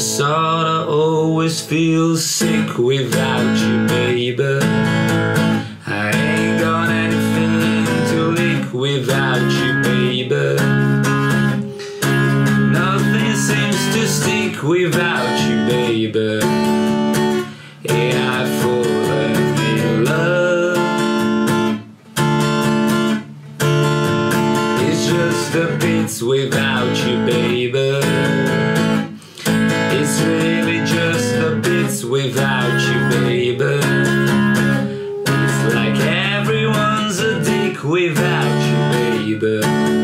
facade. I always feel sick without you, baby. I ain't got anything to lick without you, baby. Nothing seems to stick without you, baby. Yeah, I fall in love. It's just the bits without you, baby. It's really just the bits without you, baby. It's like everyone's a dick without you, baby.